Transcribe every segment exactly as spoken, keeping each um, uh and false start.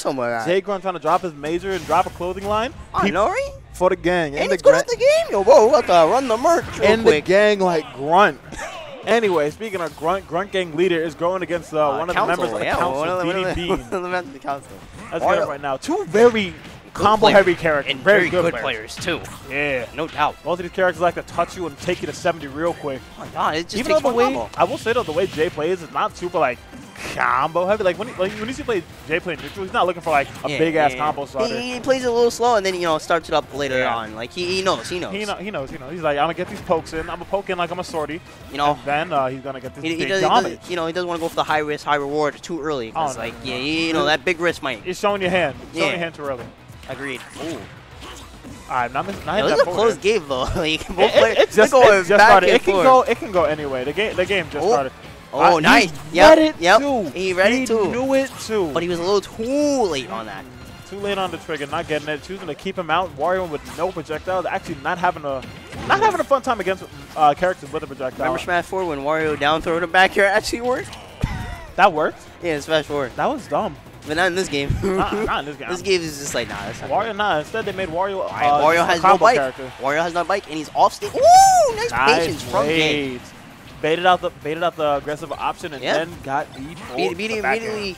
somewhere at. Jay Grunt trying to drop his Mazer and drop a clothing line. I know, right? For the gang. And, and he's the good at the game. Yo, whoa, we'll have to run the merch real and quick. The gang like Grunt. Anyway, speaking of Grunt, Grunt gang leader is going against uh, uh, one of Council, the members of the yeah, Council, B D Bean. One of the, the Council. That's good right now. Two very combo-heavy characters. And very, very good, good players. players, too. Yeah. No doubt. Most of these characters like to touch you and take you to seventy real quick. Oh, my God. It just Even takes the way, combo. I will say, though, the way Jay plays is not super, like, combo heavy. Like when he, like when you see play Jay play neutral, he's not looking for like a yeah, big yeah, ass yeah. combo starter. He, he plays it a little slow and then you know starts it up later yeah. on. Like he, he knows, he knows. He, know, he knows, he knows. He's like, I'm gonna get these pokes in. I'm gonna poke in like I'm a sortie. You know. And then uh, he's gonna get this he, big he does, damage. He does, you know, he doesn't want to go for the high risk, high reward too early. Cause oh, no, like no, no. yeah, you know that big risk might. It's showing your hand. It's yeah. Showing your hand too early. Agreed. Ooh. I'm not missing. Yeah, this is a close here. game though. Like both it, players. It, it just, it just started. It can forward. go. It can go anyway. The game. The game just oh. started. Oh, uh, nice. He yep. read it, yep. too. He read he it, too. He knew it, too. But he was a little too late on that. Too late on the trigger, not getting it. Choosing to keep him out. Wario with no projectiles. Actually not having a not having a fun time against uh, characters with a projectile. Remember Smash four when Wario down throwed him back here actually worked? That worked? Yeah, Smash four. That was dumb. But not in this game. not, not in this game. This game is just like, nah, that's not Wario, good. Nah, instead they made Wario uh, right, Wario has no bike. Character. Wario has no bike, and he's off stage. Ooh, nice, nice patience from Jay. Baited out the baited out the aggressive option and yeah. then got beat. B D Bean immediately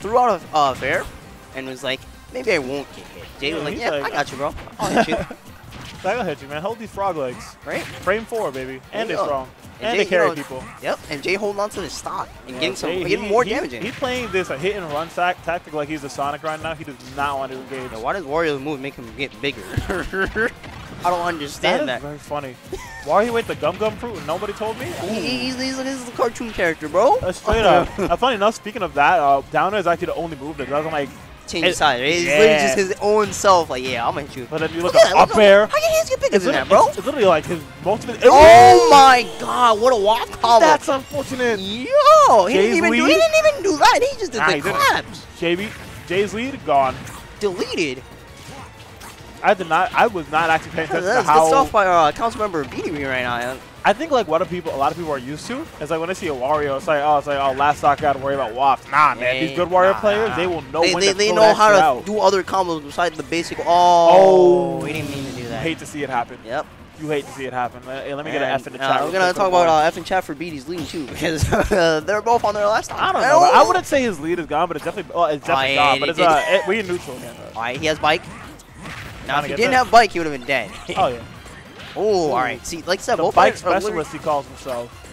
threw out a uh, fair and was like, maybe I won't get hit. Jay yeah, was like, yeah, like, I got you, bro. I'll hit you. I'll hit you, man. Hold these frog legs. Right? Frame four, baby. And it's strong. And, and Jay, they carry you know, people. Yep. And Jay holding on to his stock and yeah, getting some, Jay, getting he, more he, damage in. He's playing this a hit and run sack tactic like he's a Sonic right now. He does not want to engage. Now, why does Wario's move make him get bigger? I don't understand that. That is very funny. Why he went the Gum Gum Fruit and nobody told me? He, he's, he's, he's a cartoon character, bro. That's straight up. Now, funny enough, speaking of that, uh, Downer is actually the only move that doesn't like change it, size. It's yeah. literally just his own self. Like, yeah, I'm gonna shoot. But then you look, look at, at up air. How your hands get bigger than that, bro? It's, it's literally like his most of his. Oh my God! What a walk combo. That's unfortunate. Yo, he didn't, even do, he didn't even do that. He just did nah, the claps. J B, Jay's lead gone. Deleted. I did not. I was not actually paying attention to how. That's off by uh, council member beating me right now. I think like what a people, a lot of people are used to is like when I see a Wario, it's like oh, it's like oh, last stock got to worry about W A P. Nah, man, hey, these good Wario nah, players, nah. they will know they, when they, to They know how to out. do other combos besides the basic. Oh, oh, we didn't mean to do that. You hate to see it happen. Yep. You hate to see it happen. Hey, let me and, get an F in the chat. Uh, we're gonna talk about uh, F in chat for B D's lead too because uh, they're both on their last time. I don't know. I wouldn't say his lead is gone, but it's definitely, oh, it's definitely gone. But it's uh, we in neutral again. All right, he has bike. Now, if he didn't that. have bike, he would have been dead. Oh, yeah. Oh, all right. See, like I said, the both bike specialist, he calls himself.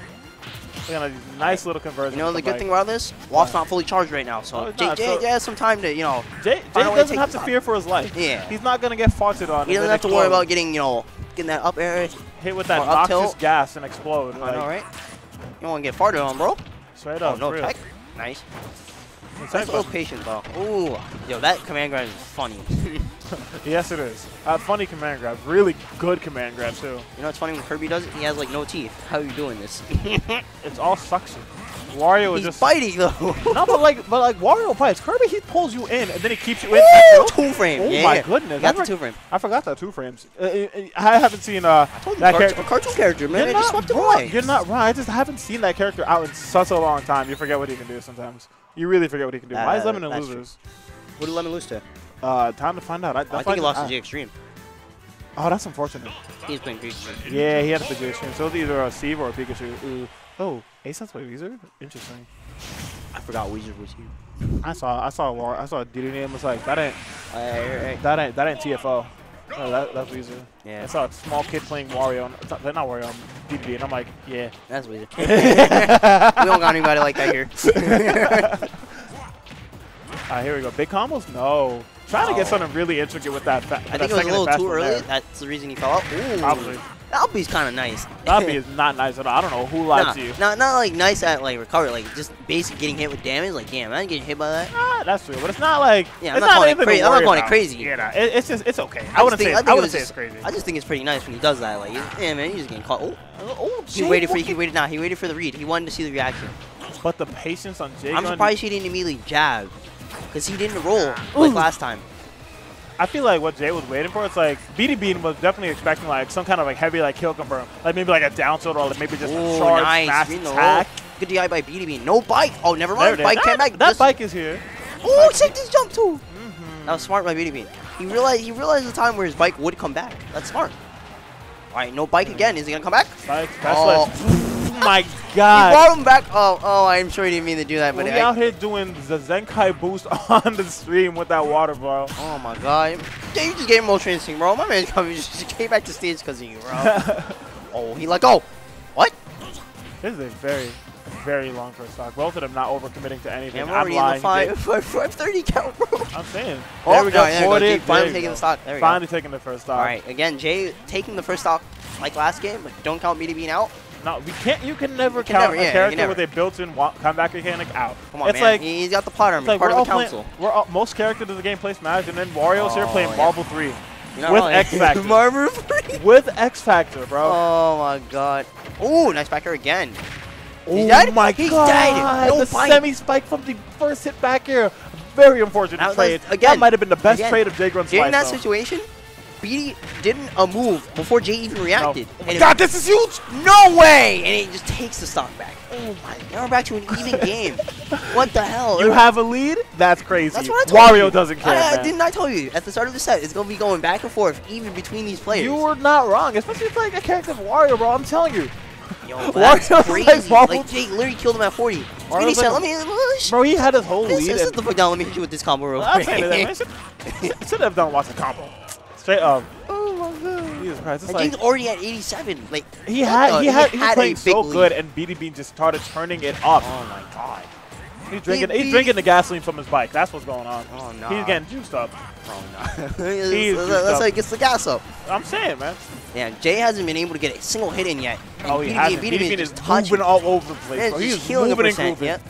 Got a nice little conversion. You know, the, the good bike. thing about this, Waff's yeah. not fully charged right now, so no, Jay, Jay, so Jay has some time to, you know. Jay, Jay doesn't have to fear for his life. Yeah. He's not going to get faulted on. He doesn't have to explode. worry about getting, you know, getting that up air. Hit with that noxious gas and explode. I like. know, right? You don't want to get farted on, bro. Straight up. Oh, no real. tech. Nice. That's a little patient, though. Ooh. Yo, that command grab is funny. Yes, it is. Uh, funny command grab. Really good command grab, too. You know, it's funny when Kirby does it, he has, like, no teeth. How are you doing this? It's all suction. Wario is just biting, though. No, but, like, but like Wario bites. Kirby, he pulls you in, and then he keeps you in. Ooh, two frame. Oh, yeah, my yeah. goodness. That's a two frame. I forgot that two frames. Uh, I haven't seen uh, I told you that character. A cartoon character, man. You're I just swept right. away. You're not right. I just haven't seen that character out in such a long time. You forget what he can do sometimes. You really forget what he can do. Uh, Why is Lemon in losers? True. What did Lemon lose to? Uh, time to find out. I, oh, I think he lost to GXtreme. Oh, that's unfortunate. He's playing GXtreme. Yeah, he had to play GXtreme. So it's either a Steve or a Pikachu. Ooh. Oh, Aeson's by Weezer? Interesting. I forgot Weezer was here. I saw, I saw, I saw a D D name. Was like, that ain't, hey, hey. that ain't, that ain't T F O. No, that, that's Weezer. Yeah. I saw a small kid playing Wario. And, they're not Wario. I'm D D, and I'm like, yeah. That's Weezer. We don't got anybody like that here. All right, here we go. Big combos? No. Trying to oh. get something really intricate with that. With I think that it was a little too early. There. That's the reason he fell out. Ooh. Probably. That B's kind of nice. That B is not nice at all. I don't know who lied nah, to you. Not not like nice at like recovery, like just basically getting hit with damage. Like damn, I didn't get hit by that. Nah, that's true. But it's not like yeah, I'm not, not calling it crazy. I'm not calling it crazy. Yeah, nah, it, it's just it's okay. I, I wouldn't think, say I, I wouldn't say it's crazy. I just think it's pretty nice when he does that. Like yeah, man, he's just getting caught. Oh, oh, he Jay, waited for he waited. Nah, he waited for the read. He wanted to see the reaction. But the patience on Jay. I'm surprised he didn't immediately jab. Because he didn't roll like Ooh. last time. I feel like what Jay was waiting for, it's like B D Bean was definitely expecting like some kind of like heavy like kill confirm. Like maybe like a down tilt or like maybe just Ooh, a charge, nice. smash, attack. Good D I by B D Bean. No bike. Oh, never mind. Bike came back. That bike is here. Oh, check this jump too. Mm-hmm. That was smart by B D Bean. He realized he realized the time where his bike would come back. That's smart. All right, no bike again. Is he gonna come back? Bike, oh. oh my God! He brought him back. Oh, oh, I'm sure he didn't mean to do that, but we I, out here doing the Zenkai boost on the stream with that water, bro. Oh my God! Yeah, you just gave him old train thing, bro. My man just came back to stage because of you, bro. Oh, he let go. What? This is a very, very long first stock. Both of them not overcommitting to anything. Yeah, I'm lying. five thirty count, bro. I'm saying. Oh, there we go. There we go. Jay finally taking the stock. There we go. Finally taking the first stock. All right. Again, Jay taking the first stock like last game, but don't count B D Bean out. No, we can't. You can never can count never, a yeah, character with a built-in comeback mechanic out. Come on, it's man. Like, he's got the plot armor. Like part of the council. Playing, we're all, most characters of the game play Smash, and then Wario's oh, here playing yeah. Marvel three. Not with X Factor. Marvel three? With X Factor, bro. Oh my God. Oh, nice back here again. Oh my God. He's dead. No the fight. Semi spike from the first hit back here. Very unfortunate that trade. Like, again, that might have been the best again. trade of Jay Grunt's life. In that though. situation, B D didn't a move before Jay even reacted. No. Oh God, this is huge! No way! And it just takes the stock back. Oh my! Now we're back to an even game. What the hell? You have a lead? That's crazy. That's what I told Wario you. doesn't care. I, I, didn't I tell you at the start of the set? It's gonna be going back and forth, even between these players. You were not wrong, especially if like a character of Wario, bro. I'm telling you. Yo, Wario's crazy. Like, like Jay literally killed him at forty. Like, said, let me, let me, bro, he had his whole this, lead. This is the fuck down. Let me hit you with this combo real quick. I should have done lots of combo. Straight up. Oh my God. Jesus Christ. It's like, Jay's already at eighty-seven. Like he had, the, he had, he had, he played so lead. good, and B D Bean just started turning it up. Oh my God. He's drinking, he's drinking the gasoline from his bike. That's what's going on. Oh no. Nah. He's getting juiced up. Oh no. Nah. That's how he gets the gas up. I'm saying, man. Yeah, Jay hasn't been able to get a single hit in yet. And oh, he hasn't. B D Bean is moving all over the place. He's healing a percent. Yep.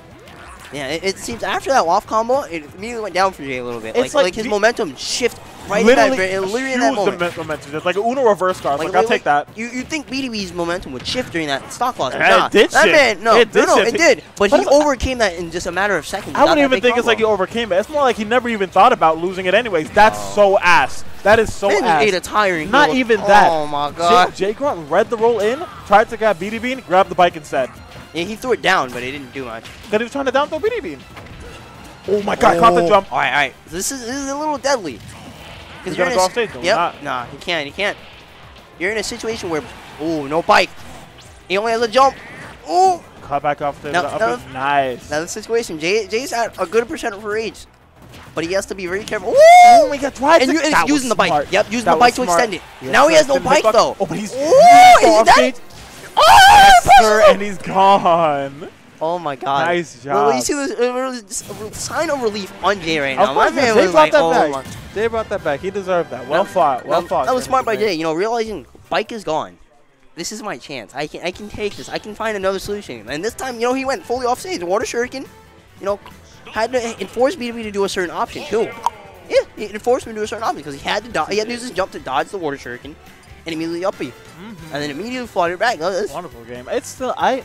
Yeah, it, it seems after that W A F combo, it immediately went down for Jay a little bit. Like, like, like his momentum shift right literally in that, it, literally in that moment. The momentum. It's like an Uno reverse card. Like, like, I'll like, take that. You you think B D B's momentum would shift during that stock loss? It not. did that shift. Man, no, it did no, no, shift. it did. But, but he overcame that in just a matter of seconds. I wouldn't even think combo. It's like he overcame it. It's more like he never even thought about losing it anyways. That's oh. so ass. That is so Man, ass. Ate a tiring not even look. that. Oh my God. Jay, Jay Grunt read the roll in, tried to grab B D Bean, grabbed the bike instead. Yeah, he threw it down, but it didn't do much. Because he was trying to down throw B D Bean. Oh my God, oh. caught the jump. All right, all right. This is, this is a little deadly. He's going to go off stage, though. Yep. Nah, he can't. He can't. You're in a situation where, ooh, no bike. He only has a jump. Ooh. Cut back off stage. Nice. Now, the situation, Jay, Jay's at a good percent of rage. But he has to be very careful. Ooh! Oh my God! Try and, you, and using the bike. Smart. Yep, using that the bike to smart. extend it. Yeah, now he has no bike though. Oh, but he's, ooh, he's dead. Oh, and he's gone. Oh my God! Nice job. Well, you see this uh, sign of relief on Jay right now. My man was like, "Oh my!" Jay brought that back. He deserved that. Well fought. Well fought. That was smart by Jay. You know, realizing bike is gone. This is my chance. I can I can take this. I can find another solution. And this time, you know, he went fully off stage. Water Shuriken. You know. Had to enforce B D B to do a certain option too. Yeah, it enforced him to do a certain option because he had to dodge. He had to use his jump to dodge the water shuriken, and immediately up you, mm-hmm. and then immediately flooded back. That's wonderful game. It's still I,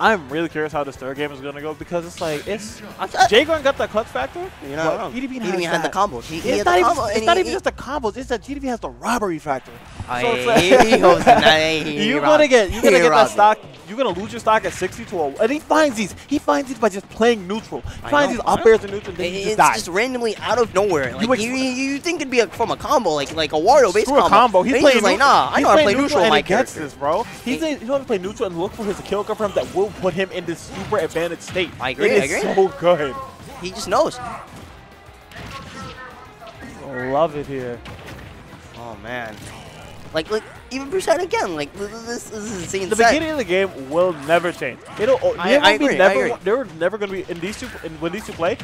I'm really curious how this third game is gonna go because it's like it's Jay Grunt got that clutch factor. You know, B D B had the combos. He, he it's not, the combo, even, it's not he, even just the combos. It's that G D B has the robbery factor. I so it's like you're gonna get you're gonna get that stock. You're going to lose your stock at sixty to a, and he finds these. He finds these by just playing neutral. He I finds know, these up airs and neutral, and then he just dies. It's just randomly out of nowhere. Like, you, you, you think it'd be a, from a combo, like like a Wario-based combo. a combo. He's playing like, nah, I know how to play neutral on my character. He gets this, bro. He knows how to play neutral and look for his kill cover that will put him in this super advantage state. I agree, I agree. It is so good. He just knows. Love it here. Oh, man. Like, like. Even percent again, like this, this is insane. The set. beginning of the game will never change. It'll. I, I agree. Never, I agree. They're never going to be in these two. In, when these two play,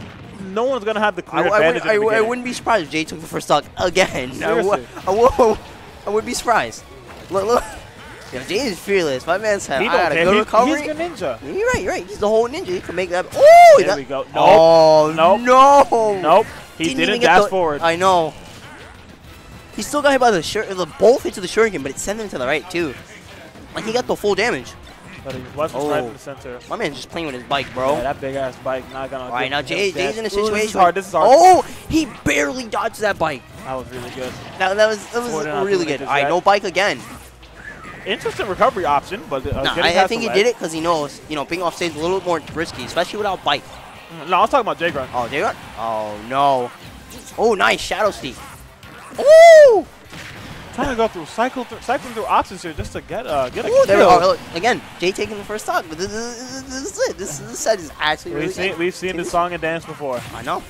no one's going to have the clear I, advantage. I, I, in the I, I wouldn't be surprised if Jay took the first stock again. I, I, I would be surprised. Look, look. Yeah, Jay is fearless. My man's had a good he, recovery. He's a ninja. You're right. You're right. He's the whole ninja. He can make that. Oh, there that, we go. Nope. Oh nope. no. Nope. He didn't, didn't dash the, forward. I know. He still got hit by the shirt, the both hits of the shuriken, but it sent him to the right too. Like he got the full damage. But he was oh. right in the center. My man's just playing with his bike, bro. Yeah, that big ass bike not gonna. All right now, Jay, Jay's in a situation. Ooh, this is hard. This is hard. Oh, he barely dodged that bike. That was really good. That, that was that was Ford really good. All right, no bike again. Interesting recovery option, but uh, nah, I, I think he did it because he knows, you know, being off stage is a little bit more risky, especially without bike. No, I was talking about Jay Grunt. Oh, Jay Grunt? Oh, no. Oh, nice. Shadow Steep. Ooh! Trying to go through, cycle through, cycling through options here just to get, uh, get a Ooh, kill. Are, again, Jay taking the first stock, but this, this, this is it. This, this set is actually we've really seen, good. We've seen this song and dance before. I know.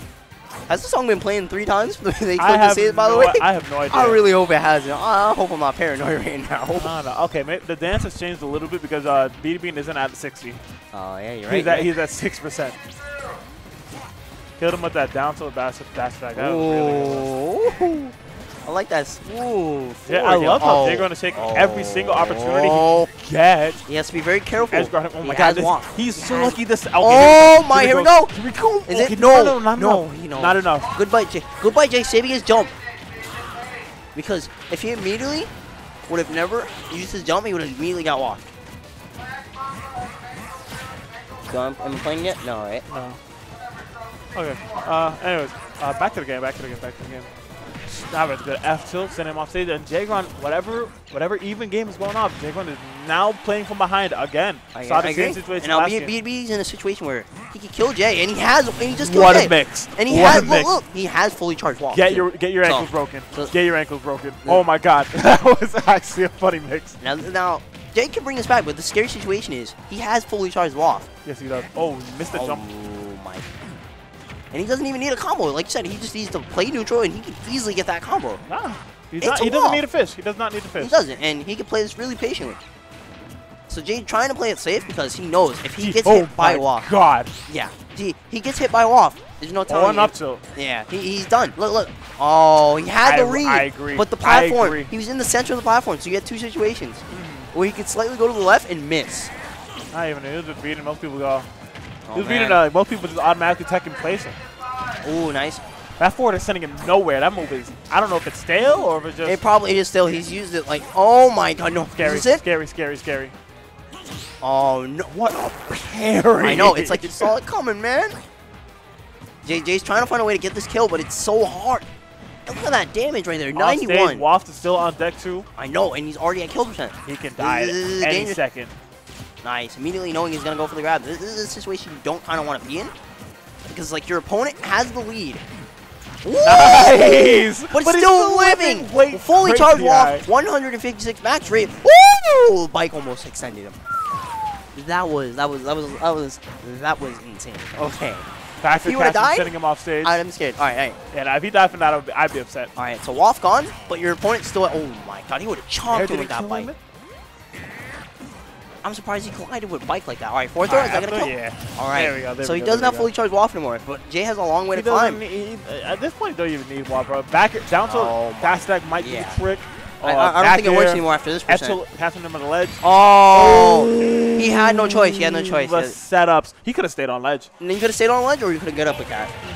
Has this song been playing three times? they I have to say it, by no, the way? I have no idea. I really hope it hasn't. I hope I'm not paranoid right now. No, no. Okay, maybe the dance has changed a little bit because uh, B D Bean isn't at sixty. Oh, uh, yeah, you're right. He's, yeah. At, he's at six percent. Killed him with that down tilt dash back. That was really good. I like that. Ooh, yeah, I love how oh. they're going to take oh. every single opportunity he gets. He has to be very careful. Oh my he God, this, he's so lucky. This. Okay, oh my! Here we go. Here we go. Is it? No, no, not no, enough. No. Not enough. Goodbye, Jay. Goodbye, Jay. Saving his jump. Because if he immediately would have never used his jump, he would have immediately got walked. So I'm, I'm playing it. No, right? No. Okay. Uh, anyways, uh, back to the game. Back to the game. Back to the game. That was good. F tilt, send him off stage, and Jay Grunt, whatever, whatever even game is going on, Jay Grunt is now playing from behind again. I, Saw I the agree. Same situation and B D B's in a situation where he could kill Jay, and he has, and he just killed What Jay. a mix! And he what has, a mix. Look, look, he has fully charged walk. Get too. your, get your so, ankles broken. So, get your ankles broken. Yeah. Oh my God, that was actually a funny mix. Now, now Jay can bring this back, but the scary situation is he has fully charged walk. Yes, he does. Oh, missed the oh, jump. Oh my. And he doesn't even need a combo. Like you said, he just needs to play neutral, and he can easily get that combo. Nah, he's not, he doesn't need a fish. He does not need a fish. He doesn't, and he can play this really patiently. So Jay trying to play it safe because he knows if he gets he, hit oh by Waff. God. Yeah, he, he gets hit by Waff. There's no time. One up tilt. Yeah, he, he's done. Look, look. Oh, he had I, the read. I agree. But the platform, I agree. He was in the center of the platform, so you had two situations mm. where he could slightly go to the left and miss. Not even. It was just beating. Most people go. Oh, he was beating, uh, most people just automatically tech and place him. Ooh, nice. That forward is sending him nowhere. That move is, I don't know if it's stale or if it's just... It probably is stale. He's used it like, oh my God, no. Scary, is it? Scary, scary, scary. Oh, no. What a parry. I know. It's like you saw it coming, man. J J's trying to find a way to get this kill, but it's so hard. Look at that damage right there, ninety-one. Waft is still on deck, too. I know, and he's already at kill percent. He can die this, this, this any dangerous. second. Nice. Immediately knowing he's going to go for the grab. This is a situation you don't kind of want to be in. Because, like, your opponent has the lead. Woo! Nice! But, but it's still living! living. Fully charged off, one hundred fifty-six max rate. Woo! Bike almost extended him. That was, that was, that was, that was, that was insane. Okay. Back if he would have died, sending him off stage. Right, I'm scared. All right, all right. Yeah, if he died from that, I'd be, I'd be upset. All right, so Waff gone, but your opponent's still at, oh my God, he would have chomped him with that bike. Him? I'm surprised he collided with a bike like that. All right, fourth throw, is that going to kill? Yeah. All right. There we go, there so we he go, does not fully charge Waff anymore, but Jay has a long way he to climb. Need, at this point, don't even need Waff, bro. Back down to oh fast stack might yeah. be a trick. Uh, I, I, I don't think it works anymore after this percent. Passing him on the ledge. Oh. Ooh. He had no choice. He had no choice. The setups. He could have stayed on ledge. And he could have stayed on ledge, or he could have got up with that.